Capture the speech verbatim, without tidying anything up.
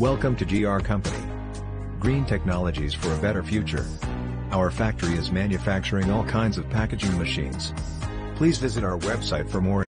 Welcome to G R Company. Green technologies for a better future. Our factory is manufacturing all kinds of packaging machines. Please visit our website for more information.